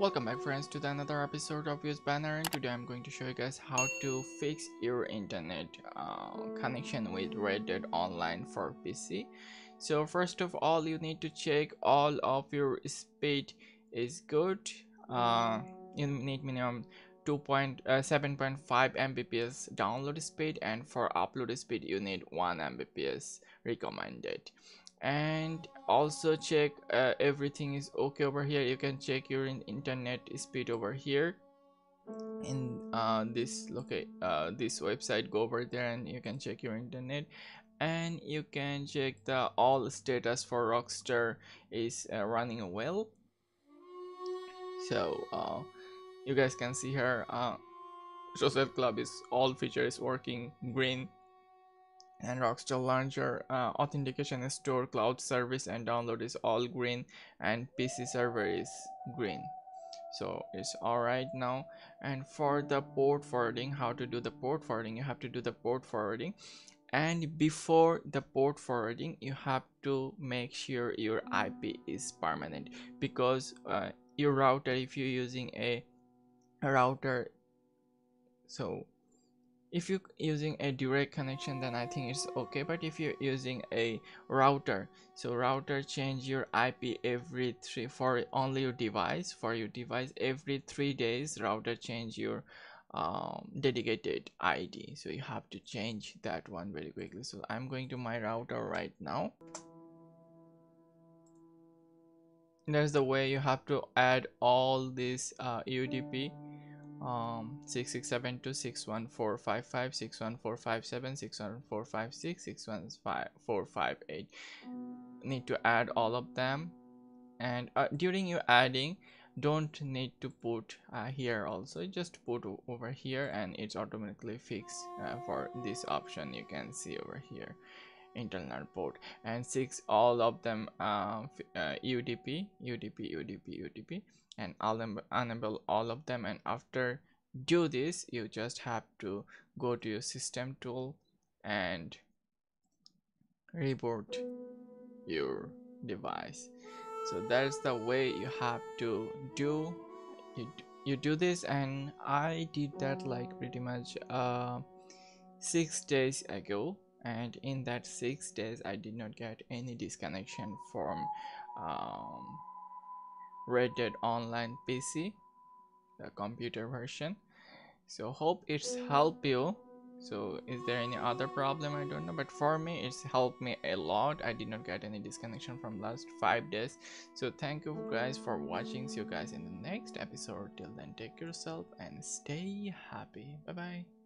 Welcome back friends to another episode of USBanner, and today I'm going to show you guys how to fix your internet connection with Red Dead Online for PC. So first of all, you need to check all of your speed is good. You need minimum 7.5 Mbps download speed, and for upload speed you need 1 Mbps recommended. And also check everything is okay over here. You can check your internet speed over here in this website. Go over there and you can check your internet, and you can check the all status for Rockstar is running well. So you guys can see here Joseph Club is all features working green, and Rockstar Launcher authentication store cloud service and download is all green, and PC server is green, so it's all right now. And for the port forwarding, how to do the port forwarding, you have to do the port forwarding, and before the port forwarding you have to make sure your IP is permanent, because your router, if you're using if you're using a direct connection, then I think it's okay. But if you're using a router, so router change your IP every three for only your device. For your device, every 3 days, router change your dedicated ID. So you have to change that one very quickly. So I'm going to my router right now. That's the way you have to add all this UDP. 667261455 61457 61456 61458. Need to add all of them, and during you adding, don't need to put here also, just put over here, and it's automatically fixed for this option. You can see over here internal port, and six all of them UDP, and enable all of them. And after do this, you just have to go to your system tool and reboot your device. So that's the way you have to do it. You do this, and I did that like pretty much 6 days ago, and in that 6 days I did not get any disconnection from Red Dead Online PC, the computer version. So hope it's helped you. So is there any other problem? I don't know, but for me it's helped me a lot. I did not get any disconnection from last 5 days. So thank you guys for watching. See you guys in the next episode. Till then, take yourself and stay happy. Bye bye.